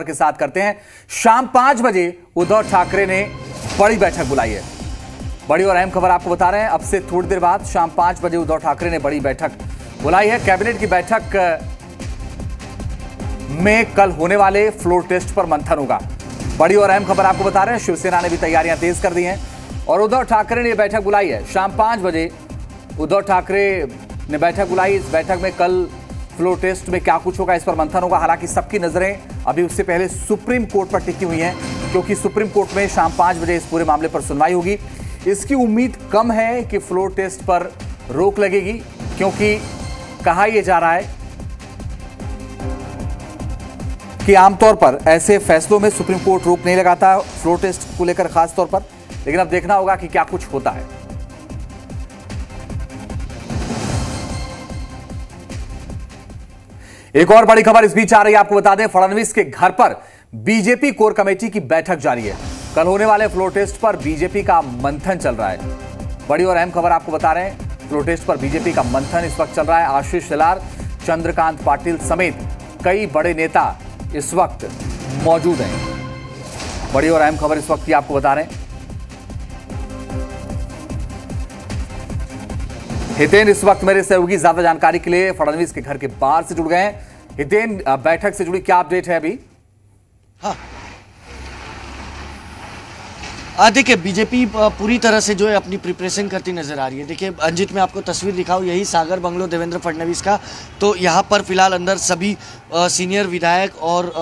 के साथ करते हैं। शाम 5 बजे उद्धव ठाकरे ने बड़ी बैठक बुलाई है। बड़ी और अहम खबर आपको बता रहे हैं, अब से थोड़ी देर बाद शाम 5 बजे उद्धव ठाकरे ने बड़ी बैठक बुलाई है। कैबिनेट की बैठक में कल होने वाले फ्लोर टेस्ट पर मंथन होगा। बड़ी और अहम खबर आपको बता रहे हैं, शिवसेना ने भी तैयारियां तेज कर दी हैं और उद्धव ठाकरे ने बैठक बुलाई है। शाम 5 बजे उद्धव ठाकरे ने बैठक बुलाई। इस बैठक में कल फ्लोर टेस्ट में क्या कुछ होगा, इस पर मंथन होगा। हालांकि सबकी नजरें अभी उससे पहले सुप्रीम कोर्ट पर टिकी हुई हैं, क्योंकि सुप्रीम कोर्ट में शाम 5 बजे इस पूरे मामले पर सुनवाई होगी। इसकी उम्मीद कम है कि फ्लोर टेस्ट पर रोक लगेगी, क्योंकि कहा यह जा रहा है कि आमतौर पर ऐसे फैसलों में सुप्रीम कोर्ट रोक नहीं लगाता, फ्लोर टेस्ट को लेकर खासतौर पर। लेकिन अब देखना होगा कि क्या कुछ होता है। एक और बड़ी खबर इस बीच आ रही है, आपको बता दें, फडणवीस के घर पर बीजेपी कोर कमेटी की बैठक जारी है। कल होने वाले फ्लोर टेस्ट पर बीजेपी का मंथन चल रहा है। बड़ी और अहम खबर आपको बता रहे हैं, फ्लोर टेस्ट पर बीजेपी का मंथन इस वक्त चल रहा है। आशीष शेलार, चंद्रकांत पाटिल समेत कई बड़े नेता इस वक्त मौजूद हैं। बड़ी और अहम खबर इस वक्त की आपको बता रहे हैं। हितेन इस वक्त मेरे सहयोगी ज्यादा जानकारी के लिए फडणवीस के घर के बाहर से जुड़ गए हैं। हितेन, बैठक से जुड़ी क्या अपडेट है अभी? देखिए, बीजेपी पूरी तरह से जो है अपनी प्रिपरेशन करती नजर आ रही है। देखिए अंजित, मैं आपको तस्वीर दिखाऊं, यही सागर बंगलो देवेंद्र फडणवीस का। तो यहाँ पर फिलहाल अंदर सभी सीनियर विधायक और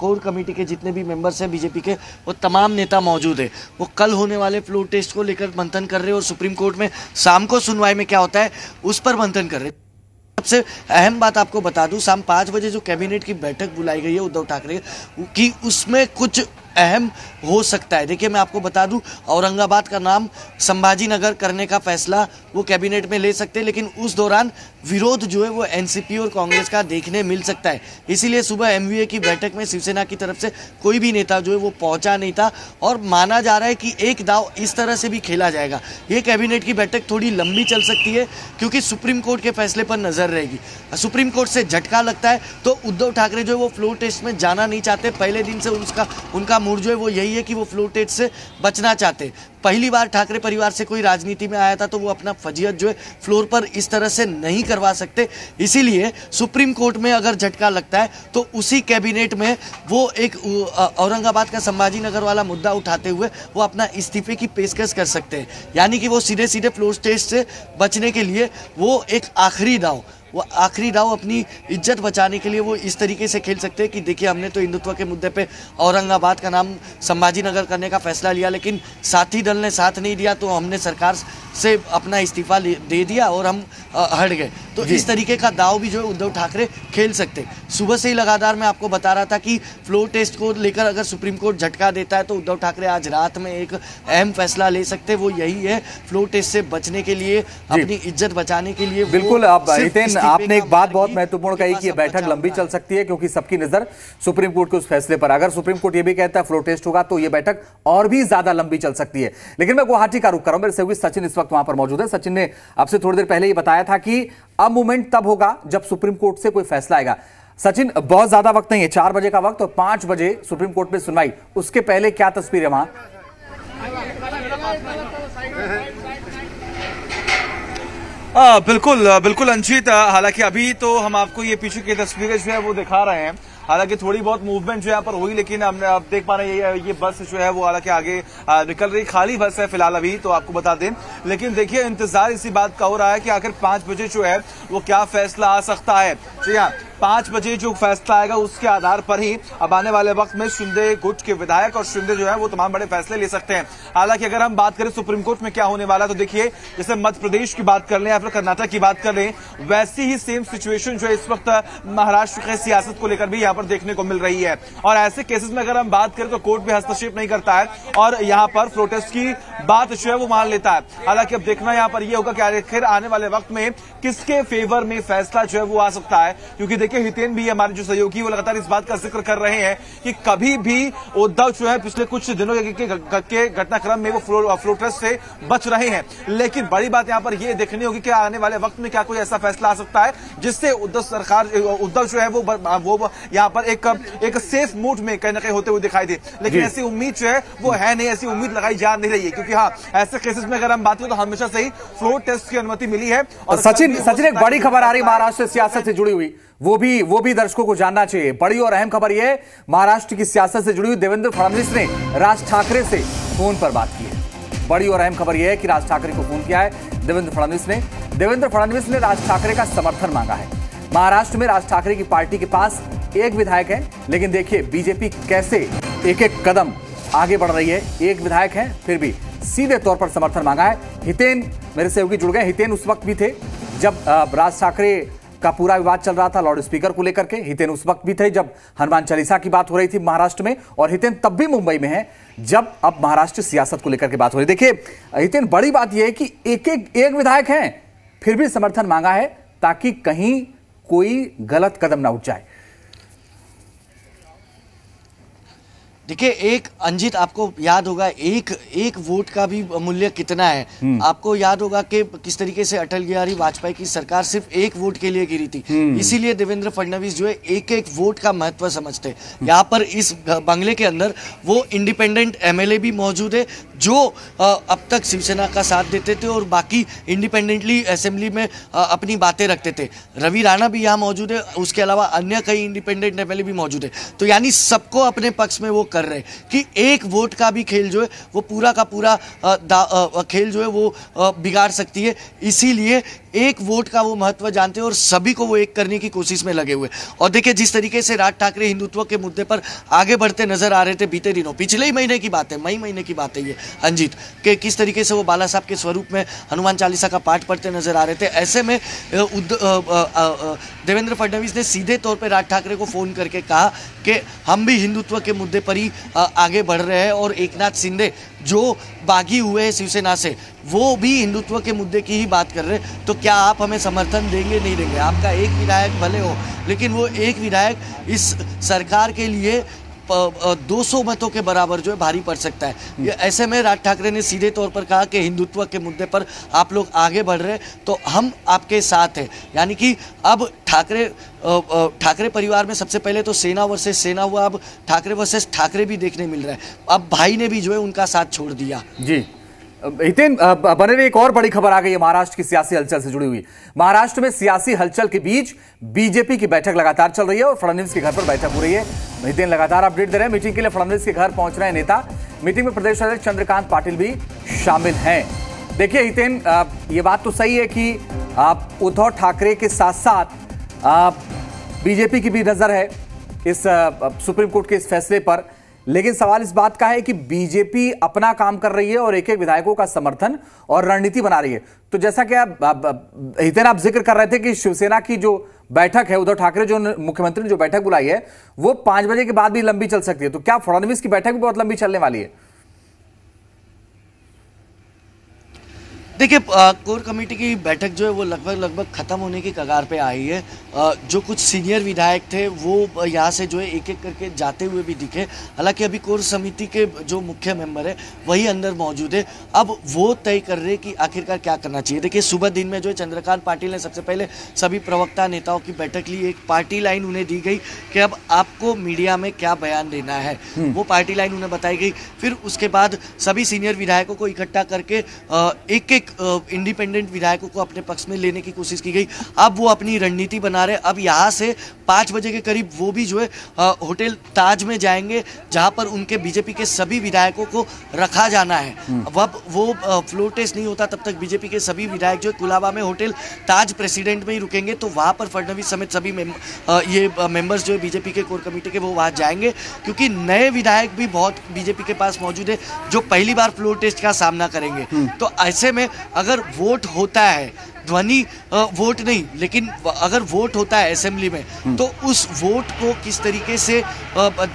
कोर कमेटी के जितने भी मेंबर्स हैं बीजेपी के, वो तमाम नेता मौजूद है। वो कल होने वाले फ्लोर टेस्ट को लेकर मंथन कर रहे हैं और सुप्रीम कोर्ट में शाम को सुनवाई में क्या होता है उस पर मंथन कर रहे हैं। सबसे अहम बात आपको बता दूं, शाम 5 बजे जो कैबिनेट की बैठक बुलाई गई है उद्धव ठाकरे की, उसमें कुछ अहम हो सकता है। देखिए मैं आपको बता दूं, औरंगाबाद का नाम संभाजीनगर करने का फैसला वो कैबिनेट में ले सकते हैं, लेकिन उस दौरान विरोध जो है वो एनसीपी और कांग्रेस का देखने मिल सकता है। इसीलिए सुबह एमवीए की बैठक में शिवसेना की तरफ से कोई भी नेता जो है वो पहुंचा नहीं था और माना जा रहा है कि एक दाव इस तरह से भी खेला जाएगा। ये कैबिनेट की बैठक थोड़ी लंबी चल सकती है, क्योंकि सुप्रीम कोर्ट के फैसले पर नजर रहेगी। सुप्रीम कोर्ट से झटका लगता है तो उद्धव ठाकरे जो है वो फ्लोर टेस्ट में जाना नहीं चाहते। पहले दिन से उनका मूड जो है वो यही है कि वो फ्लोर टेस्ट से बचना चाहते। पहली बार ठाकरे परिवार से कोई राजनीति में आया था तो वो अपना फजीहत जो है फ्लोर पर इस तरह से नहीं करवा सकते। इसीलिए सुप्रीम कोर्ट में अगर झटका लगता है तो उसी कैबिनेट में वो एक औरंगाबाद का संभाजीनगर वाला मुद्दा उठाते हुए वो अपना इस्तीफे की पेशकश कर सकते हैं। यानी कि वो सीधे सीधे फ्लोर टेस्ट से बचने के लिए वो एक आखिरी दाव अपनी इज्जत बचाने के लिए वो इस तरीके से खेल सकते हैं कि देखिए हमने तो हिंदुत्व के मुद्दे पे औरंगाबाद का नाम संभाजीनगर करने का फैसला लिया, लेकिन साथी दल ने साथ नहीं दिया तो हमने सरकार से अपना इस्तीफा दे दिया और हम हट गए। तो इस तरीके का दाव भी जो है उद्धव ठाकरे खेल सकते। सुबह से ही लगातार मैं आपको बता रहा था कि फ्लोर टेस्ट को लेकर अगर सुप्रीम कोर्ट झटका देता है तो उद्धव ठाकरे आज रात में एक अहम फैसला ले सकते। वो यही है, फ्लोर टेस्ट से बचने के लिए, अपनी इज्जत बचाने के लिए। बिल्कुल, आपने एक बात बहुत महत्वपूर्ण कही कि यह बैठक लंबी चल सकती है, क्योंकि सबकी नजर सुप्रीम कोर्ट के उस फैसले पर। अगर सुप्रीम कोर्ट यह भी कहता है फ्लोर टेस्ट होगा तो यह बैठक और भी ज्यादा लंबी चल सकती है। लेकिन मैं गुवाहाटी का रुख कर रहा हूं, मेरे सहयोगी सचिन इस वक्त वहां पर मौजूद है। सचिन ने आपसे थोड़ी देर पहले ही बताया था कि अब मूवमेंट तब होगा जब सुप्रीम कोर्ट से कोई फैसला आएगा। सचिन, बहुत ज्यादा वक्त नहीं है, 4 बजे का वक्त और 5 बजे सुप्रीम कोर्ट में सुनवाई, उसके पहले क्या तस्वीर है वहां? बिल्कुल अंशित, हालांकि अभी तो हम आपको ये पीछे की तस्वीरें जो है वो दिखा रहे हैं। हालांकि थोड़ी बहुत मूवमेंट जो यहाँ पर हुई, लेकिन हमने आप देख पा रहे हैं ये बस जो है वो हालांकि आगे निकल रही, खाली बस है फिलहाल अभी तो आपको बता दें। लेकिन देखिए इंतजार इसी बात का हो रहा है कि आखिर 5 बजे जो है वो क्या फैसला आ सकता है। जी हाँ, 5 बजे जो फैसला आएगा उसके आधार पर ही अब आने वाले वक्त में शिंदे गुट के विधायक और शिंदे जो है वो तमाम बड़े फैसले ले सकते हैं। हालांकि अगर हम बात करें सुप्रीम कोर्ट में क्या होने वाला, तो देखिए जैसे मध्य प्रदेश की बात कर लें या फिर कर्नाटक की बात कर लें, वैसी ही सेम सिचुएशन जो है इस वक्त महाराष्ट्र की सियासत को लेकर भी यहाँ पर देखने को मिल रही है। और ऐसे केसेस में अगर हम बात करें तो कोर्ट भी हस्तक्षेप नहीं करता है और यहाँ पर प्रोटेस्ट की बात जो है वो मान लेता है। हालांकि अब देखना यहाँ पर यह होगा कि आखिर आने वाले वक्त में किसके फेवर में फैसला जो है वो आ सकता है। क्योंकि देखिए हितेन भी हमारे जो सहयोगी वो लगातार इस बात का जिक्र कर रहे हैं कि कभी भी उद्धव जो है पिछले कुछ दिनों के घटनाक्रम में वो फ्लोटर्स से बच रहे हैं। लेकिन बड़ी बात यहाँ पर यह देखनी होगी कि आने वाले वक्त में क्या कोई ऐसा फैसला आ सकता है जिससे उद्धव जो है वो यहाँ पर एक सेफ मूड में कहीं ना कहीं होते हुए दिखाई दे। लेकिन ऐसी उम्मीद जो है वो है नहीं, ऐसी उम्मीद लगाई जा नहीं रही है, क्योंकि हाँ ऐसे केसेस में अगर हम बात करें तो हमेशा से ही फ्लोर टेस्ट की अनुमति मिली है। और सचिन एक बड़ी खबर आ रही महाराष्ट्र सियासत से जुड़ी हुई, वो भी दर्शकों को जानना चाहिए। बड़ी और अहम खबर यह महाराष्ट्र की सियासत से जुड़ी हुई, देवेंद्र फडणवीस ने राज ठाकरे से फोन पर बात की है। बड़ी और अहम खबर यह है कि राज ठाकरे को फोन किया है देवेंद्र फडणवीस ने राज ठाकरे का समर्थन मांगा है। महाराष्ट्र में राज ठाकरे की पार्टी के पास एक विधायक है, लेकिन देखिए बीजेपी कैसे एक एक कदम आगे बढ़ रही है। एक विधायक है फिर भी सीधे तौर पर समर्थन मांगा है। हितेन मेरे सहयोगी जुड़ गए। हितेन उस वक्त भी थे जब राज ठाकरे का पूरा विवाद चल रहा था लॉर्ड स्पीकर को लेकर के। हितेन उस वक्त भी थे जब हनुमान चालीसा की बात हो रही थी महाराष्ट्र में, और हितेन तब भी मुंबई में है जब अब महाराष्ट्र सियासत को लेकर के बात हो रही। देखिए हितेन, बड़ी बात यह है कि एक विधायक है फिर भी समर्थन मांगा है ताकि कहीं कोई गलत कदम ना उठ जाए। देखिए एक अंजित, आपको याद होगा एक वोट का भी मूल्य कितना है। आपको याद होगा कि किस तरीके से अटल बिहारी वाजपेयी की सरकार सिर्फ एक वोट के लिए गिरी थी। इसीलिए देवेंद्र फडणवीस जो है एक वोट का महत्व समझते। यहाँ पर इस बंगले के अंदर वो इंडिपेंडेंट एमएलए भी मौजूद है जो अब तक शिवसेना का साथ देते थे और बाकी इंडिपेंडेंटली असेंबली में अपनी बातें रखते थे। रवि राणा भी यहाँ मौजूद है, उसके अलावा अन्य कई इंडिपेंडेंट एमएलए भी मौजूद है। तो यानी सबको अपने पक्ष में वो कर रहे कि एक वोट का भी खेल जो है वो पूरा का पूरा खेल जो है वो बिगाड़ सकती है। इसीलिए एक वोट का वो महत्व जानते हैं और सभी को वो एक करने की कोशिश में लगे हुए। और देखिए जिस तरीके से राज ठाकरे हिंदुत्व के मुद्दे पर आगे बढ़ते नजर आ रहे थे बीते दिनों, पिछले ही महीने की बात है, मई महीने की बात है ये अंजित, के किस तरीके से वो बाला साहब के स्वरूप में हनुमान चालीसा का पाठ पढ़ते नजर आ रहे थे। ऐसे में देवेंद्र फडणवीस ने सीधे तौर पर राज ठाकरे को फोन करके कहा कि हम भी हिंदुत्व के मुद्दे पर ही आगे बढ़ रहे हैं और एकनाथ शिंदे जो बागी हुए हैं शिवसेना से वो भी हिंदुत्व के मुद्दे की ही बात कर रहे हैं, तो क्या आप हमें समर्थन देंगे नहीं देंगे। आपका एक विधायक भले हो, लेकिन वो एक विधायक इस सरकार के लिए 200 मतों के बराबर जो है भारी पड़ सकता है। ऐसे में राज ठाकरे ने सीधे तौर पर कहा कि हिंदुत्व के मुद्दे पर आप लोग आगे बढ़ रहे तो हम आपके साथ हैं। यानी कि अब ठाकरे परिवार में सबसे पहले तो सेना वर्सेस सेना हुआ, अब ठाकरे वर्सेस ठाकरे भी देखने मिल रहा है। अब भाई ने भी जो है उनका साथ छोड़ दिया। जी हितेन, बने रहिए। एक और बड़ी खबर आ गई है महाराष्ट्र की सियासी हलचल से जुड़ी हुई। महाराष्ट्र में सियासी हलचल के बीच बीजेपी की बैठक लगातार चल रही है और फडणवीस के घर पर बैठक हो रही है। हितेन लगातार अपडेट दे रहे हैं। मीटिंग के लिए फडणवीस के घर पहुंच रहे हैं नेता। मीटिंग में प्रदेश अध्यक्ष चंद्रकांत पाटिल भी शामिल हैं। देखिए हितेन, ये बात तो सही है कि आप उद्धव ठाकरे के साथ साथ बीजेपी की भी नज़र है इस सुप्रीम कोर्ट के इस फैसले पर, लेकिन सवाल इस बात का है कि बीजेपी अपना काम कर रही है और एक एक विधायकों का समर्थन और रणनीति बना रही है। तो जैसा कि हितेन आप जिक्र कर रहे थे कि शिवसेना की जो बैठक है, उद्धव ठाकरे जो मुख्यमंत्री ने जो बैठक बुलाई है वो 5 बजे के बाद भी लंबी चल सकती है, तो क्या फडणवीस की बैठक भी बहुत लंबी चलने वाली है? देखिए कोर कमेटी की बैठक जो है वो लगभग ख़त्म होने की कगार पे आई है। जो कुछ सीनियर विधायक थे वो यहाँ से जो है एक करके जाते हुए भी दिखे। हालांकि अभी कोर समिति के जो मुख्य मेंबर है वही अंदर मौजूद है। अब वो तय कर रहे कि आखिरकार क्या करना चाहिए। देखिए सुबह दिन में जो है चंद्रकांत पाटिल ने सबसे पहले सभी प्रवक्ता नेताओं की बैठक ली। एक पार्टी लाइन उन्हें दी गई कि अब आपको मीडिया में क्या बयान देना है, वो पार्टी लाइन उन्हें बताई गई। फिर उसके बाद सभी सीनियर विधायकों को इकट्ठा करके एक इंडिपेंडेंट विधायकों को अपने पक्ष में लेने की कोशिश की गई। अब वो अपनी रणनीति बना रहे। अब यहाँ से 5 बजे के करीब वो भी जो है होटल ताज में जाएंगे जहाँ पर उनके बीजेपी के सभी विधायकों को रखा जाना है। अब वो फ्लोर टेस्ट नहीं होता तब तक बीजेपी के सभी विधायक जो है कुलाबा में होटल ताज प्रेसिडेंट में ही रुकेंगे। तो वहाँ पर फडणवीस समेत सभी मेंबर्स जो है बीजेपी के कोर कमेटी के वो वहाँ जाएंगे, क्योंकि नए विधायक भी बहुत बीजेपी के पास मौजूद है जो पहली बार फ्लोर टेस्ट का सामना करेंगे। तो ऐसे में अगर वोट होता है ध्वनि वोट नहीं, लेकिन अगर वोट होता है असेंबली में तो उस वोट को किस तरीके से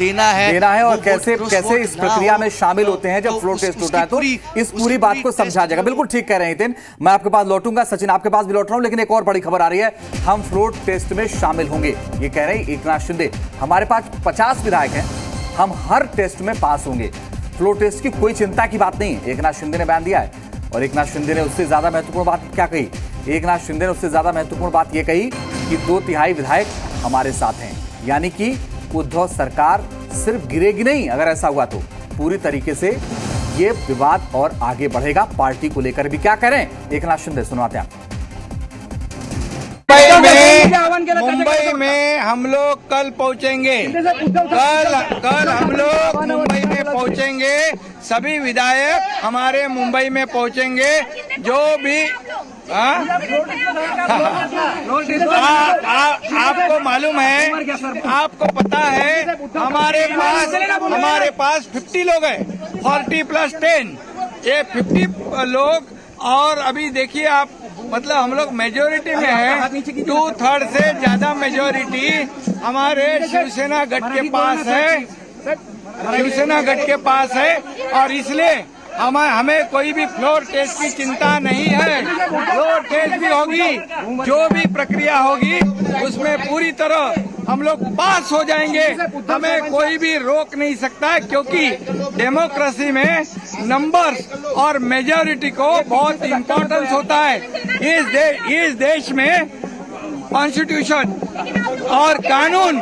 देना है और कैसे कैसे इस प्रक्रिया में शामिल होते हैं जब फ्लोर टेस्ट होता है, तो इस पूरी बात को समझा जाएगा। बिल्कुल ठीक कह रहे हैं नितिन, मैं आपके पास लौटूंगा, सचिन आपके पास भी लौट रहा हूं, लेकिन एक और बड़ी खबर आ रही है, हम फ्लोर टेस्ट में शामिल होंगे, ये कह रहे हैं एकनाथ शिंदे। हमारे पास 50 विधायक हैं, हम हर टेस्ट में पास होंगे, फ्लोर टेस्ट की कोई चिंता की बात नहीं है, एकनाथ शिंदे ने बयान दिया है। और एकनाथ शिंदे ने उससे ज्यादा महत्वपूर्ण बात क्या कही, एकनाथ शिंदे ने उससे ज्यादा महत्वपूर्ण बात यह कही कि 2/3 विधायक हमारे साथ हैं, यानी कि उद्धव सरकार सिर्फ गिरेगी नहीं, अगर ऐसा हुआ तो पूरी तरीके से ये विवाद और आगे बढ़ेगा। पार्टी को लेकर भी क्या करें एकनाथ शिंदे, सुनवाते हैं। मुंबई में हम लोग कल पहुंचेंगे, कल हम लोग मुंबई में पहुंचेंगे, सभी विधायक हमारे मुंबई में पहुंचेंगे, जो भी आपको मालूम है, आपको पता है, हमारे पास 50 लोग हैं, 40+10 ये 50 लोग, और अभी देखिए आप, मतलब हम लोग मेजोरिटी में है, 2/3 से ज्यादा मेजोरिटी हमारे शिवसेना गठ के पास है, और इसलिए हमें कोई भी फ्लोर टेस्ट की चिंता नहीं है। फ्लोर टेस्ट भी होगी, जो भी प्रक्रिया होगी उसमें पूरी तरह हम लोग पास हो जाएंगे, हमें कोई भी रोक नहीं सकता है, क्योंकि डेमोक्रेसी में नंबर्स और मेजॉरिटी को बहुत इम्पोर्टेंस होता है। इस देश में कॉन्स्टिट्यूशन और कानून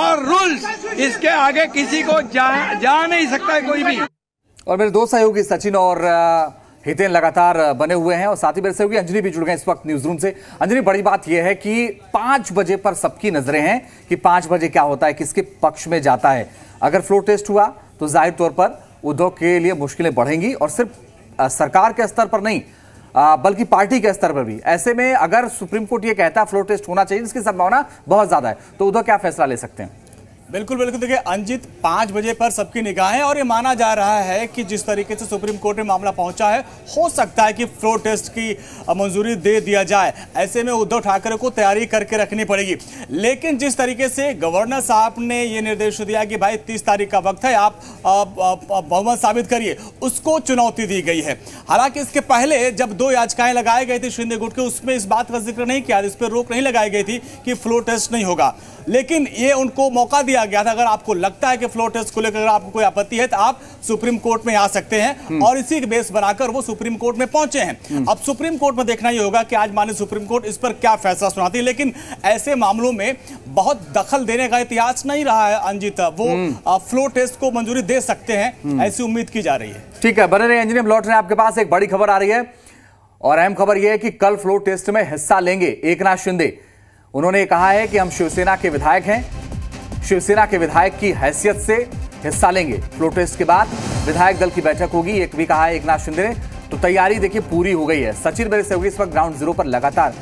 और रूल्स, इसके आगे किसी को जा नहीं सकता है कोई भी। और मेरे दो सहयोगी सचिन और हितेन लगातार बने हुए हैं, और साथ ही मेरे सहयोगी अंजलि भी जुड़ गए इस वक्त न्यूज रूम से। अंजलि, बड़ी बात यह है कि 5 बजे पर सबकी नजरें हैं कि 5 बजे क्या होता है, किसके पक्ष में जाता है। अगर फ्लोर टेस्ट हुआ तो जाहिर तौर पर उद्योग के लिए मुश्किलें बढ़ेंगी, और सिर्फ सरकार के स्तर पर नहीं बल्कि पार्टी के स्तर पर भी। ऐसे में अगर सुप्रीम कोर्ट ये कहता है फ्लोर टेस्ट होना चाहिए, जिसकी संभावना बहुत ज्यादा है, तो उद्योग क्या फैसला ले सकते हैं? बिल्कुल देखिए अंजित, 5 बजे पर सबकी निगाहें, और ये माना जा रहा है कि जिस तरीके से सुप्रीम कोर्ट में मामला पहुंचा है, हो सकता है कि फ्लोर टेस्ट की मंजूरी दे दिया जाए। ऐसे में उद्धव ठाकरे को तैयारी करके रखनी पड़ेगी, लेकिन जिस तरीके से गवर्नर साहब ने ये निर्देश दिया कि भाई 30 तारीख का वक्त है, आप बहुमत साबित करिए, उसको चुनौती दी गई है। हालांकि इसके पहले जब 2 याचिकाएं लगाई गई थी शिंदे गुट के, उसमें इस बात का जिक्र नहीं किया, इस पर रोक नहीं लगाई गई थी कि फ्लोर टेस्ट नहीं होगा, लेकिन ये उनको मौका दिया गया था, अगर आपको लगता है कि फ्लोर टेस्ट को लेकर आपको कोई आपत्ति है तो आप सुप्रीम कोर्ट में आ सकते हैं, और इसी के बेस बनाकर वो सुप्रीम कोर्ट में पहुंचे हैं। अब सुप्रीम कोर्ट में देखना ये होगा कि आज माननीय सुप्रीम कोर्ट इस पर क्या फैसला सुनाती है, लेकिन ऐसे मामलों में बहुत दखल देने का इतिहास नहीं रहा है अंजित, वो फ्लोर टेस्ट को मंजूरी दे सकते हैं, ऐसी उम्मीद की जा रही है। ठीक है, बने रहे इंजीनियर लौट रहे हैं आपके पास। एक बड़ी खबर आ रही है, और अहम खबर यह है कि कल फ्लोर टेस्ट में हिस्सा लेंगे एकनाथ शिंदे। उन्होंने कहा है कि हम शिवसेना के विधायक हैं, शिवसेना के विधायक की हैसियत से हिस्सा लेंगे। फ्लोर टेस्ट के बाद विधायक दल की बैठक होगी, एक भी कहा है एकनाथ शिंदे ने, तो तैयारी देखिए पूरी हो गई है। सचिन मेरे सहयोगी इस वक्त ग्राउंड जीरो पर लगातार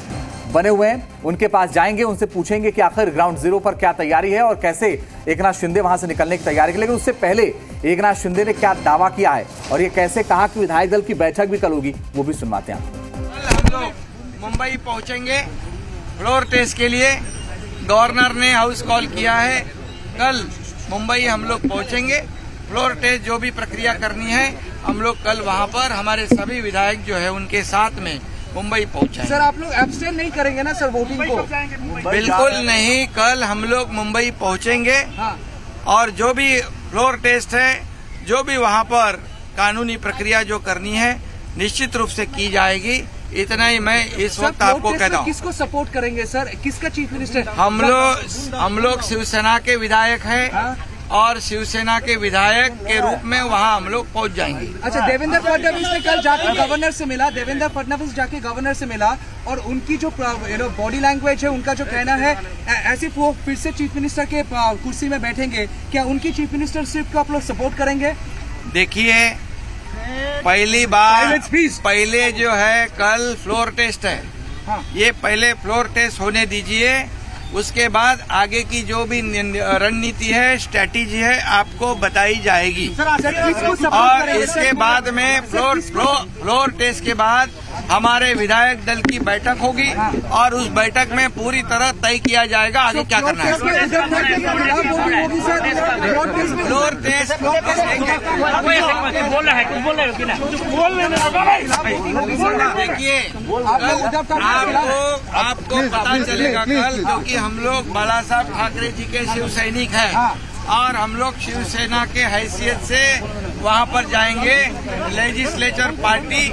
बने हुए हैं, उनके पास जाएंगे, उनसे पूछेंगे कि आखिर ग्राउंड जीरो पर क्या तैयारी है और कैसे एकनाथ शिंदे वहां से निकलने की तैयारी की। लेकिन उससे पहले एकनाथ शिंदे ने क्या दावा किया है और ये कैसे कहा कि विधायक दल की बैठक भी कल होगी, वो भी सुनवाते हैं। हम लोग मुंबई पहुंचेंगे फ्लोर टेस्ट के लिए, गवर्नर ने हाउस कॉल किया है, कल मुंबई हम लोग पहुंचेंगे, फ्लोर टेस्ट जो भी प्रक्रिया करनी है हम लोग कल वहां पर हमारे सभी विधायक जो है उनके साथ में मुंबई पहुंचेंगे। सर आप लोग एब्सटेंड नहीं करेंगे ना सर वोटिंग को? बिल्कुल नहीं, कल हम लोग मुंबई पहुंचेंगे, और जो भी फ्लोर टेस्ट है, जो भी वहाँ पर कानूनी प्रक्रिया जो करनी है निश्चित रूप से की जाएगी। इतना ही मैं इस वक्त आपको कहता हूँ। किसको सपोर्ट करेंगे सर, किसका चीफ मिनिस्टर? हम लोग शिवसेना के विधायक हैं, और शिवसेना के विधायक के रूप में वहाँ हम लोग पहुँच जाएंगे। अच्छा, देवेंद्र फडणवीस ने कल जाके गवर्नर से मिला, और उनकी जो बॉडी लैंग्वेज है, उनका जो कहना है, ऐसे वो फिर से चीफ मिनिस्टर के कुर्सी में बैठेंगे, क्या उनकी चीफ मिनिस्टरशिप को आप लोग सपोर्ट करेंगे? देखिए पहली बार पहले जो है कल फ्लोर टेस्ट है, ये पहले फ्लोर टेस्ट होने दीजिए, उसके बाद आगे की जो भी रणनीति है, स्ट्रेटेजी है, आपको बताई जाएगी। और इसके बाद में फ्लोर टेस्ट के बाद हमारे विधायक दल की बैठक होगी और उस बैठक में पूरी तरह तय किया जाएगा आगे क्या करना है। देखिए आपको पता चलेगा कल, क्योंकि हम लोग बाला साहब ठाकरे जी के शिव सैनिक हैं और हम लोग शिवसेना के हैसियत से वहाँ पर जाएंगे। लेजिस्लेचर पार्टी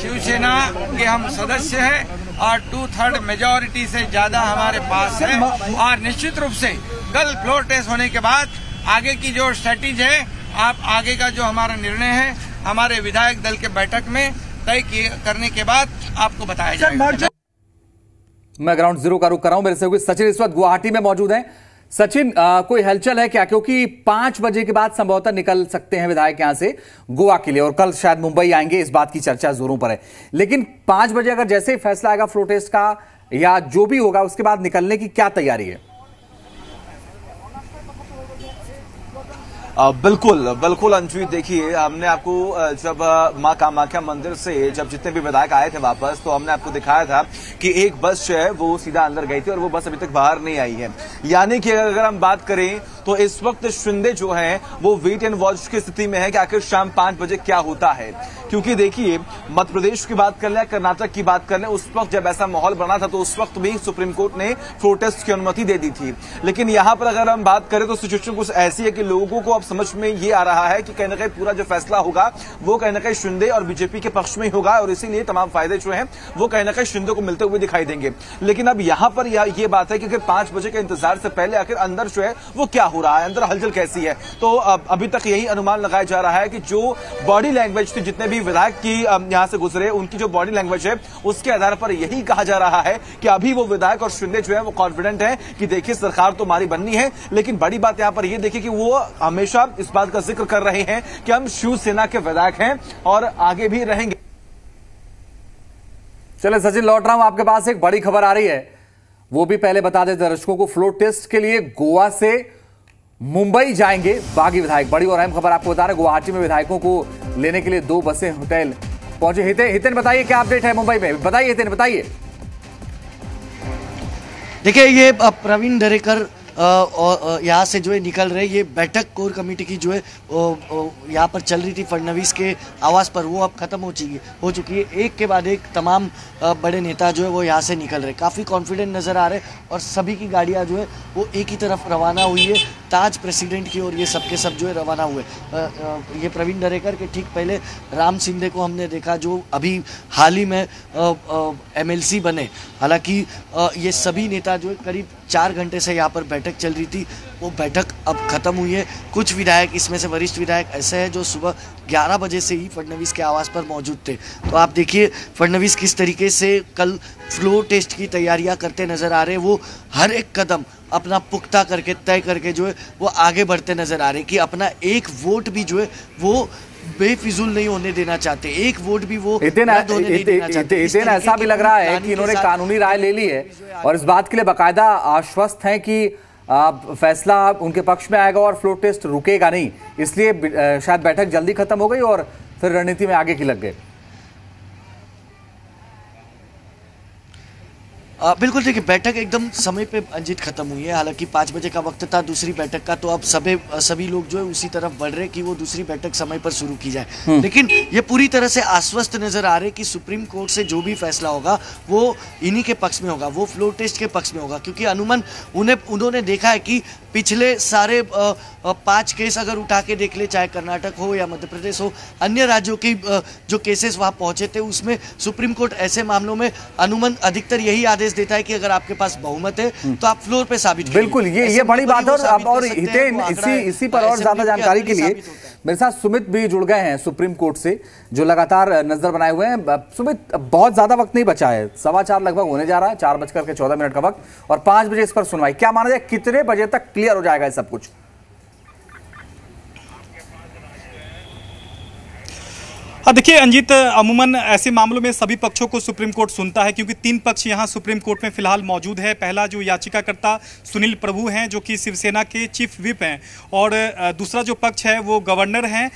शिवसेना के हम सदस्य हैं और 2/3 मेजॉरिटी से ज्यादा हमारे पास है और निश्चित रूप से कल फ्लोर टेस्ट होने के बाद आगे की जो स्ट्रेटेजी है, आप आगे का जो हमारा निर्णय है हमारे विधायक दल के बैठक में तय करने के बाद आपको बताया जाएगा। मैं ग्राउंड जीरो का रुख कर रहा हूँ। मेरे से सचिन इस वक्त गुवाहाटी में मौजूद है। सचिन, कोई हलचल है क्या, क्योंकि 5 बजे के बाद संभवतः निकल सकते हैं विधायक यहां से गोवा के लिए और कल शायद मुंबई आएंगे, इस बात की चर्चा जोरों पर है। लेकिन 5 बजे अगर जैसे ही फैसला आएगा फ्लोर टेस्ट का या जो भी होगा उसके बाद निकलने की क्या तैयारी है? बिल्कुल अंशु, देखिए हमने आपको जब मां कामाख्या मंदिर से जब जितने भी विधायक आए थे वापस, तो हमने आपको दिखाया था कि एक बस जो है वो सीधा अंदर गई थी और वो बस अभी तक बाहर नहीं आई है। यानी कि अगर हम बात करें तो इस वक्त शिंदे जो है वो वेट एंड वॉच की स्थिति में है कि आखिर शाम 5 बजे क्या होता है, क्योंकि देखिए मध्य प्रदेश की बात कर लें, कर्नाटक की बात कर लें, उस वक्त जब ऐसा माहौल बना था तो उस वक्त भी सुप्रीम कोर्ट ने फ्लोर टेस्ट की अनुमति दे दी थी। लेकिन यहाँ पर अगर हम बात करें तो सिचुएशन कुछ ऐसी है कि लोगों को अब समझ में ये आ रहा है कि कहीं ना कहीं पूरा जो फैसला होगा वो कहीं ना कहीं शिंदे और बीजेपी के पक्ष में होगा और इसीलिए तमाम फायदे जो है वो कहीं ना कहीं शिंदे को मिलते हुए दिखाई देंगे। लेकिन अब यहाँ पर ये बात है कि 5 बजे के इंतजार से पहले आखिर अंदर जो है वो क्या हो रहा है, अंदर हलचल कैसी है। तो अभी तक यही अनुमान लगाया जा रहा है कि जो बॉडी लैंग्वेज थी जितने भी विधायक की यहां से गुजरे उनकी जो बॉडी लैंग्वेज है उसके आधार पर यही कहा जा रहा है कि अभी वो विधायक और शिंदे जो है वो कॉन्फिडेंट है कि देखिए सरकार तो हमारी बननी है। लेकिन बड़ी बात यहां पर यह देखिए कि वो हमेशा इस बात का जिक्र कर रहे हैं कि हम शिवसेना के विधायक हैं और आगे भी रहेंगे। चले सचिन, लौट रहा हूं आपके पास। एक बड़ी खबर आ रही है, वो भी पहले बता दें दर्शकों को। फ्लोर टेस्ट के लिए गोवा से मुंबई जाएंगे बागी विधायक। बड़ी और अहम खबर आपको बता रहे हैं, गुवाहाटी में विधायकों को लेने के लिए 2 बसें होटल पहुंचे। हितेन बताइए क्या अपडेट है मुंबई में, बताइए हितेन, बताइए। देखिए ये प्रवीण दरेकर यहाँ से जो है निकल रहे, ये बैठक कोर कमेटी की जो है यहाँ पर चल रही थी फडणवीस के आवास पर, वो अब खत्म हो चुकी है। एक के बाद एक तमाम बड़े नेता जो है वो यहाँ से निकल रहे, काफ़ी कॉन्फिडेंट नज़र आ रहे और सभी की गाड़ियाँ जो है वो एक ही तरफ रवाना हुई है, ताज प्रेसिडेंट की ओर ये सबके सब जो है रवाना हुए। ये प्रवीण दरेकर के ठीक पहले राम शिंदे को हमने देखा जो अभी हाल ही में MLC बने। हालाँकि ये सभी नेता जो है करीब 4 घंटे से यहाँ पर बैठक चल रही थी, वो बैठक अब खत्म हुई है। कुछ विधायक इसमें से वरिष्ठ विधायक ऐसे हैं जो सुबह 11 बजे से ही फडणवीस के आवास पर मौजूद थे। तो आप देखिए फडणवीस किस तरीके से कल फ्लोर टेस्ट की तैयारियां करते नजर आ रहे, वो हर एक कदम अपना पुख्ता करके तय करके जो है वो आगे बढ़ते नजर आ रहे कि अपना एक वोट भी जो है वो बेफिजूल नहीं होने देना चाहते, एक वोट भी वो इतने ऐसा भी लग रहा है कि इन्होंने कानूनी राय ले ली है और इस बात के लिए बाकायदा आश्वस्त हैं कि फैसला उनके पक्ष में आएगा और फ्लोर टेस्ट रुकेगा नहीं। इसलिए शायद बैठक जल्दी खत्म हो गई और फिर रणनीति में आगे की लग गए। बिल्कुल देखिए बैठक एकदम समय पे अंजित खत्म हुई है। हालांकि 5 बजे का वक्त था दूसरी बैठक का, तो अब सभी लोग जो है उसी तरफ बढ़ रहे कि वो दूसरी बैठक समय पर शुरू की जाए। लेकिन ये पूरी तरह से आश्वस्त नजर आ रहे कि सुप्रीम कोर्ट से जो भी फैसला होगा वो इन्हीं के पक्ष में होगा, वो फ्लोर टेस्ट के पक्ष में होगा, क्योंकि अनुमान उन्होंने देखा है कि पिछले सारे 5 केस अगर उठा के देख ले, चाहे कर्नाटक हो या मध्य प्रदेश हो, अन्य राज्यों की जो केसेस वहाँ पहुँचे थे उसमें सुप्रीम कोर्ट ऐसे मामलों में अनुमान अधिकतर यही आदेश देता है कि अगर आपके पास बहुमत है तो आप फ्लोर पे साबित। बिल्कुल ये बड़ी बात है। और हितेन इसी पर और ज्यादा जानकारी के लिए मेरे साथ सुमित भी जुड़ गए हैं सुप्रीम कोर्ट से, जो लगातार नजर बनाए हुए हैं। सुमित, बहुत ज्यादा वक्त नहीं बचा है, 4:15 लगभग होने जा रहा है, 4:14 का वक्त, और 5 बजे इस पर सुनवाई। क्या माना जाए कितने बजे तक क्लियर हो जाएगा सब कुछ? हाँ देखिए अंजित, अमूमन ऐसे मामलों में सभी पक्षों को सुप्रीम कोर्ट सुनता है क्योंकि तीन पक्ष यहाँ सुप्रीम कोर्ट में फिलहाल मौजूद है। पहला जो याचिकाकर्ता सुनील प्रभु हैं जो कि शिवसेना के चीफ व्हिप हैं, और दूसरा जो पक्ष है वो गवर्नर हैं,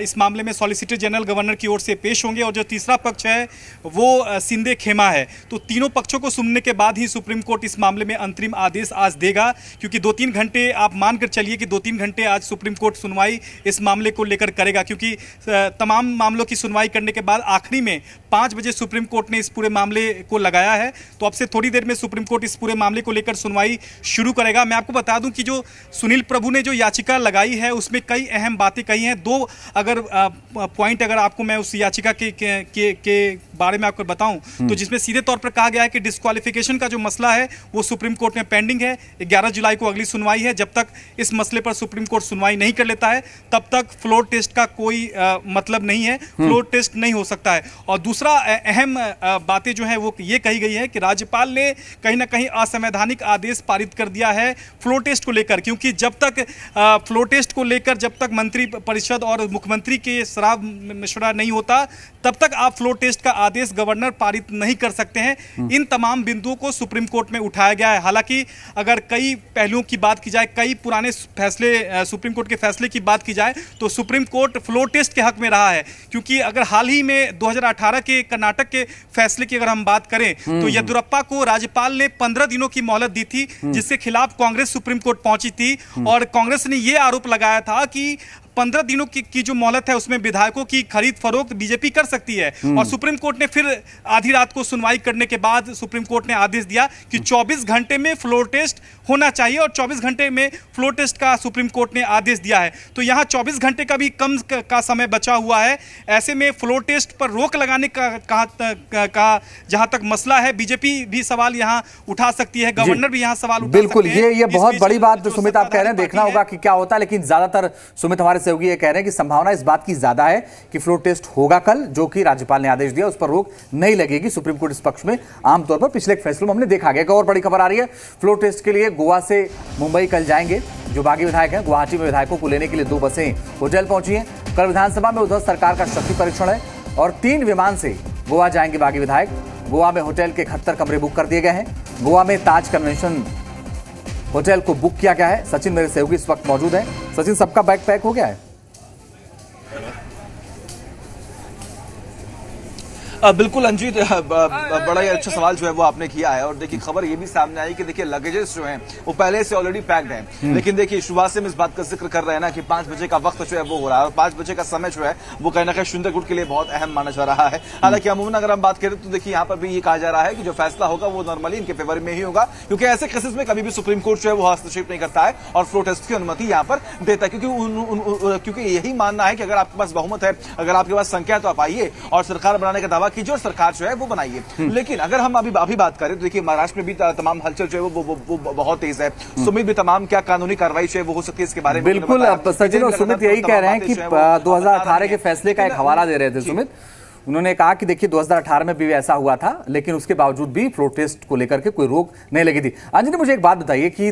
इस मामले में सॉलिसिटर जनरल गवर्नर की ओर से पेश होंगे, और जो तीसरा पक्ष है वो शिंदे खेमा है। तो तीनों पक्षों को सुनने के बाद ही सुप्रीम कोर्ट इस मामले में अंतरिम आदेश आज देगा, क्योंकि 2-3 घंटे आप मानकर चलिए कि 2-3 घंटे आज सुप्रीम कोर्ट सुनवाई इस मामले को लेकर करेगा, क्योंकि तमाम मामलों की सुनवाई करने के बाद आखिरी में 5 बजे सुप्रीम कोर्ट ने इस पूरे मामले को लगाया है। तो अब से थोड़ी देर में सुप्रीम कोर्ट इस पूरे मामले को लेकर सुनवाई शुरू करेगा। मैं आपको बता दूं कि जो सुनील प्रभु ने जो याचिका लगाई है उसमें कई अहम बातें कही हैं। दो अगर पॉइंट अगर आपको मैं उस याचिका के बारे में आपको बताऊं तो जिसमें सीधे तौर पर कहा गया है कि डिस्क्वालिफिकेशन का जो मसला है वो सुप्रीम कोर्ट में पेंडिंग है, 11 जुलाई को अगली सुनवाई है। जब तक इस मसले पर सुप्रीम कोर्ट सुनवाई नहीं कर लेता है तब तक फ्लोर टेस्ट का कोई मतलब नहीं है, फ्लोर टेस्ट नहीं हो सकता है। और दूसरा अहम बातें जो है वो ये कही गई है कि राज्यपाल ने कहीं ना कहीं असंवैधानिक आदेश पारित कर दिया है फ्लोर टेस्ट को लेकर, क्योंकि जब तक फ्लोर टेस्ट को लेकर जब तक मंत्री परिषद और मुख्यमंत्री के शराब मशवरा नहीं होता तब तक आप फ्लोर टेस्ट का आदेश गवर्नर पारित नहीं कर सकते हैं। इन तमाम बिंदुओं को सुप्रीम कोर्ट में उठाया गया है। हालांकि अगर कई पहलुओं की बात की जाए, कई पुराने फैसले सुप्रीम कोर्ट के फैसले की बात की जाए तो सुप्रीम कोर्ट फ्लोर टेस्ट के हक में रहा है, क्योंकि अगर हाल ही में 2018 के कर्नाटक के फैसले की अगर हम बात करें तो येदियुरप्पा को राज्यपाल ने 15 दिनों की मोहलत दी थी, जिसके खिलाफ कांग्रेस सुप्रीम कोर्ट पहुंची थी, और कांग्रेस ने यह आरोप लगाया था कि 15 दिनों की जो मोहलत है उसमें विधायकों की खरीद फरोख्त बीजेपी कर सकती है। और सुप्रीम कोर्ट ने फिर आधी रात को सुनवाई करने के बाद सुप्रीम कोर्ट ने आदेश दिया कि 24 घंटे में फ्लोर टेस्ट होना चाहिए, और 24 घंटे में फ्लोर टेस्ट का सुप्रीम कोर्ट ने आदेश दिया है। तो यहाँ 24 घंटे का भी कम का समय बचा हुआ है। ऐसे में फ्लोर टेस्ट पर रोक लगाने का जहाँ तक मसला है बीजेपी भी सवाल यहाँ उठा सकती है, गवर्नर भी यहाँ सवाल उठा सकते हैं। बिल्कुल, ये बहुत बड़ी बात सुमित आप कह रहे हैं, देखना होगा कि क्या होता है। लेकिन ज्यादातर सुमित हमारे ये कह रहे हैं कि संभावना इस बात की ज्यादा है कि फ्लोर टेस्ट होगा कल, जो कि राज्यपाल ने आदेश दिया उस पर रोक नहीं लगेगी। सुप्रीम कोर्ट इस पक्ष में आमतौर पर पिछले फैसलों में हमने देखा गया। एक और बड़ी खबर आ रही है, फ्लोर टेस्ट के लिए गोवा से मुंबई कल जाएंगे जो बागी विधायक हैं। गुवाहाटी में विधायकों को लेने के लिए 2 बसें होटल पहुंची हैं। कल विधानसभा में उद्धव सरकार का शक्ति परीक्षण है, और 3 विमान से गोवा जाएंगे बागी विधायक। गोवा में होटल के 71 कमरे बुक कर दिए गए हैं। गोवा में ताज कन्वेंशन होटल को बुक किया गया है। सचिन मेरे सहयोगी इस वक्त मौजूद है। सचिन, सबका बैग पैक हो गया है? बिल्कुल अंजित, बड़ा ही अच्छा सवाल जो है वो आपने किया है। और देखिए खबर ये भी सामने आई कि देखिए लगेजेस जो हैं वो पहले से ऑलरेडी पैक्ड हैं, लेकिन देखिए शुरुआत से हम इस बात का जिक्र कर रहे हैं ना कि 5 बजे का वक्त जो है वो हो रहा है, और 5 बजे का समय जो है वो कहीं ना कहीं सुंदर गुट के लिए बहुत अहम माना जा रहा है। हालांकि अमूमन अगर हम बात करें तो देखिए यहाँ पर भी ये कहा जा रहा है कि जो फैसला होगा वो नॉर्मली इनके फेवर में ही होगा, क्योंकि ऐसे केसेस में कभी भी सुप्रीम कोर्ट जो है वो हस्तक्षेप नहीं करता है और फ्लोर टेस्ट की अनुमति यहाँ पर देता है, क्योंकि यही मानना है कि अगर आपके पास बहुमत है, अगर आपके पास संख्या है तो आप आइए और सरकार बनाने का दावा की जो सरकार जो है वो बनाइए। लेकिन अगर हम अभी बात करें तो देखिए महाराष्ट्र में भी तमाम हलचल जो है वो बहुत तेज है। सुमित भी तमाम क्या कानूनी कार्रवाई जो है वो हो सकती है इसके बारे में बिल्कुल सचिन और सुमित यही कह रहे हैं कि 2018 के फैसले का एक हवाला दे रहे थे सुमित। उन्होंने कहा कि देखिए 2018 में भी ऐसा हुआ था, लेकिन उसके बावजूद भी फ्लोर टेस्ट को लेकर के कोई रोक नहीं लगी थी। अंजनी, मुझे एक बात बताइए कि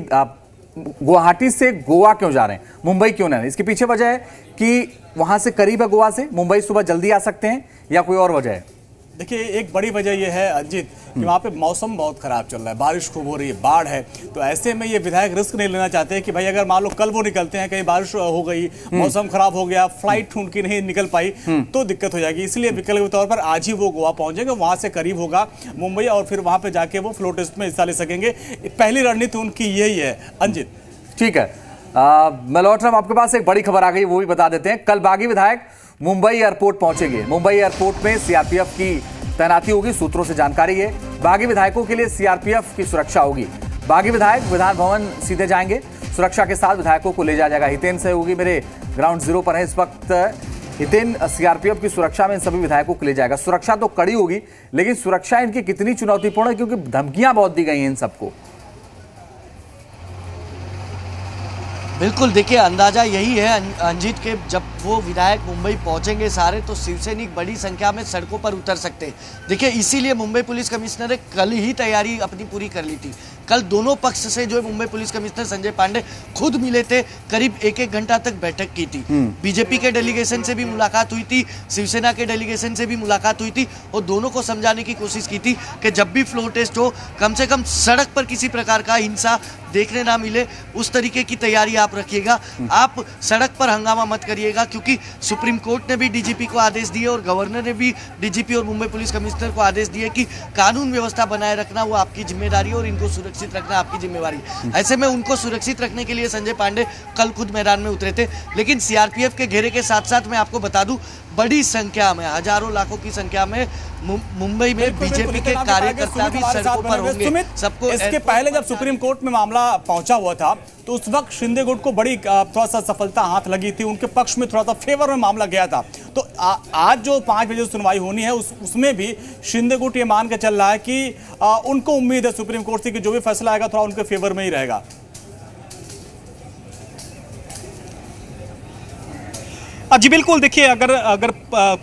गुवाहाटी से गोवा क्यों जा रहे हैं, मुंबई क्यों नहीं? इसके पीछे वजह है कि वहां से करीब है गोवा से, मुंबई सुबह जल्दी आ सकते हैं, या कोई और वजह है? देखिए एक बड़ी वजह यह है अंजित कि वहाँ पे मौसम बहुत ख़राब चल रहा है, बारिश खूब हो रही है, बाढ़ है, तो ऐसे में ये विधायक रिस्क नहीं लेना चाहते हैं कि भाई अगर मान लो कल वो निकलते हैं, कहीं बारिश हो गई, मौसम खराब हो गया, फ्लाइट ढूंढ के नहीं निकल पाई तो दिक्कत हो जाएगी। इसलिए विकल्प के तौर पर आज ही वो गोवा पहुँचेंगे, वहाँ से करीब होगा मुंबई, और फिर वहाँ पर जाके वो फ्लोर टेस्ट में हिस्सा ले सकेंगे। पहली रणनीति उनकी यही है अंजित। ठीक है, मल्होत्रा, आपके पास एक बड़ी खबर आ गई, वो भी बता देते हैं। कल बागी विधायक मुंबई एयरपोर्ट पहुंचेंगे। मुंबई एयरपोर्ट में सीआरपीएफ की तैनाती होगी, सूत्रों से जानकारी है। बागी विधायकों के लिए सीआरपीएफ की सुरक्षा होगी। बागी विधायक विधान भवन सीधे जाएंगे, सुरक्षा के साथ विधायकों को ले जाया जाएगा। हितेन सहयोगी मेरे ग्राउंड जीरो पर है इस वक्त। हितेन, सीआरपीएफ की सुरक्षा में इन सभी विधायकों को ले जाएगा, सुरक्षा तो कड़ी होगी, लेकिन सुरक्षा इनकी कितनी चुनौतीपूर्ण है क्योंकि धमकियां बहुत दी गई हैं इन सबको? बिल्कुल, देखिए अंदाजा यही है अंजित के जब वो विधायक मुंबई पहुंचेंगे सारे तो शिवसैनिक बड़ी संख्या में सड़कों पर उतर सकते हैं। देखिए इसीलिए मुंबई पुलिस कमिश्नर ने कल ही तैयारी अपनी पूरी कर ली थी कल दोनों पक्ष से जो है मुंबई पुलिस कमिश्नर संजय पांडे खुद मिले थे, करीब एक एक घंटा तक बैठक की थी। बीजेपी के डेलीगेशन से भी मुलाकात हुई थी, शिवसेना के डेलीगेशन से भी मुलाकात हुई थी और दोनों को समझाने की कोशिश की थी कि जब भी फ्लोर टेस्ट हो कम से कम सड़क पर किसी प्रकार का हिंसा देखने ना मिले, उस तरीके की तैयारी आप रखिएगा। आप सड़क पर हंगामा मत करिएगा, क्योंकि सुप्रीम कोर्ट ने भी डीजीपी को आदेश दिए और गवर्नर ने भी डीजीपी और मुंबई पुलिस कमिश्नर को आदेश दिए कि कानून व्यवस्था बनाए रखना वो आपकी जिम्मेदारी है और इनको सुरक्षित रखना आपकी जिम्मेदारी है। ऐसे में उनको सुरक्षित रखने के लिए संजय पांडे कल खुद मैदान में उतरे थे। लेकिन सीआरपीएफ के घेरे के साथ साथ मैं आपको बता दूं, बड़ी संख्या में, हजारों लाखों की संख्या में मुंबई में बीजेपी के कार्यकर्ता भी सड़कों पर होंगे। सबको इसके पहले जब सुप्रीम कोर्ट में मामला पहुंचा हुआ था तो उस वक्त शिंदे गुट को बड़ी थोड़ा सा सफलता हाथ लगी थी, उनके पक्ष में थोड़ा सा फेवर में मामला गया था। तो आज जो 5 बजे सुनवाई होनी है उसमें भी शिंदे गुट ये मान के चल रहा है कि उनको उम्मीद है सुप्रीम कोर्ट से कि जो भी फैसला आएगा थोड़ा उनके फेवर में ही रहेगा। जी बिल्कुल, देखिए अगर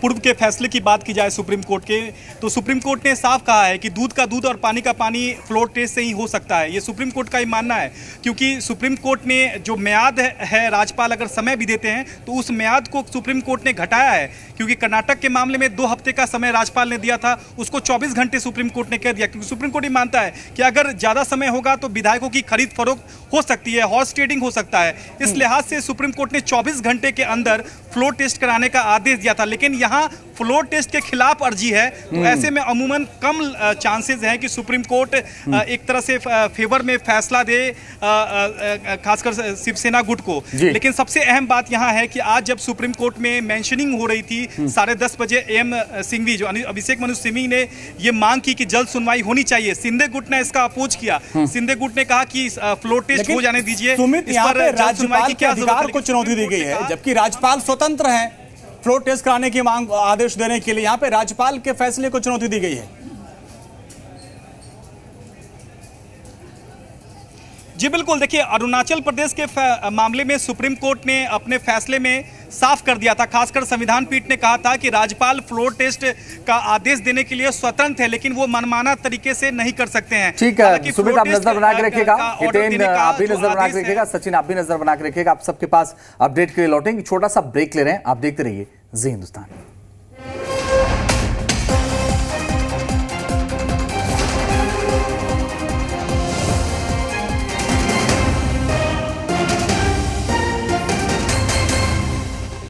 पूर्व के फैसले की बात की जाए सुप्रीम कोर्ट के, तो सुप्रीम कोर्ट ने साफ कहा है कि दूध का दूध और पानी का पानी फ्लोर टेस्ट से ही हो सकता है। ये सुप्रीम कोर्ट का ही मानना है, क्योंकि सुप्रीम कोर्ट ने जो म्याद है, राज्यपाल अगर समय भी देते हैं तो उस म्याद को सुप्रीम कोर्ट ने घटाया है, क्योंकि कर्नाटक के मामले में 2 हफ्ते का समय राज्यपाल ने दिया था, उसको 24 घंटे सुप्रीम कोर्ट ने कह दिया, क्योंकि सुप्रीम कोर्ट ये मानता है कि अगर ज़्यादा समय होगा तो विधायकों की खरीद फरोख्त हो सकती है, हॉर्स ट्रेडिंग हो सकता है। इस लिहाज से सुप्रीम कोर्ट ने 24 घंटे के अंदर फ्लोर टेस्ट कराने का आदेश दिया था, लेकिन यहाँ फ्लोर टेस्ट के खिलाफ अर्जी है, तो ऐसे में अमूमन कम चांसेस हैं कि सुप्रीम कोर्ट एक तरह से फेवर में फैसला दे, खासकर शिवसेना गुट को। लेकिन सबसे अहम बात यहाँ है कि आज जब सुप्रीम कोर्ट में मेंशनिंग हो रही थी 10:30 बजे, एम सिंघवी जो अभिषेक मनु सिंघवी ने ये मांग की कि जल्द सुनवाई होनी चाहिए, शिंदे गुट ने इसका अपोज किया। शिंदे गुट ने कहा कि फ्लोर टेस्ट हो जाने दीजिए, चुनौती दी गई है, जबकि राज्यपाल स्वतंत्र है फ्लोर टेस्ट कराने की मांग आदेश देने के लिए, यहाँ पे राज्यपाल के फैसले को चुनौती दी गई है। जी बिल्कुल, देखिए अरुणाचल प्रदेश के मामले में सुप्रीम कोर्ट ने अपने फैसले में साफ कर दिया था, खासकर संविधान पीठ ने कहा था कि राज्यपाल फ्लोर टेस्ट का आदेश देने के लिए स्वतंत्र है, लेकिन वो मनमाना तरीके से नहीं कर सकते हैं। ठीक है, सुमित आप नजर बना के रखिएगा, हितेन आप भी नजर बना के रखिएगा, सचिन आप भी नजर बना के रखिएगा। आप सबके पास अपडेट के लिए लौटेंगे, छोटा सा ब्रेक ले रहे हैं, आप देखते रहिए जी हिंदुस्तान।